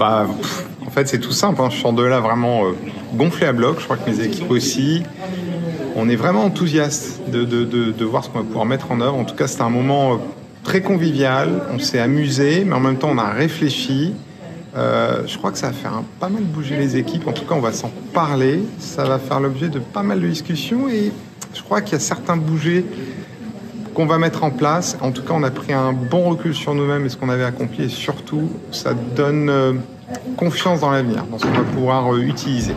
Bah, en fait, c'est tout simple. Hein. Je sors de là vraiment gonflé à bloc. Je crois que mes équipes aussi. On est vraiment enthousiastes de voir ce qu'on va pouvoir mettre en œuvre. En tout cas, c'était un moment très convivial. On s'est amusé, mais en même temps, on a réfléchi. Je crois que ça va faire pas mal bouger les équipes. En tout cas, on va s'en parler. Ça va faire l'objet de pas mal de discussions. Et je crois qu'il y a certains bougés qu'on va mettre en place. En tout cas, on a pris un bon recul sur nous-mêmes et ce qu'on avait accompli. Et surtout, ça donne confiance dans l'avenir, dans ce qu'on va pouvoir utiliser.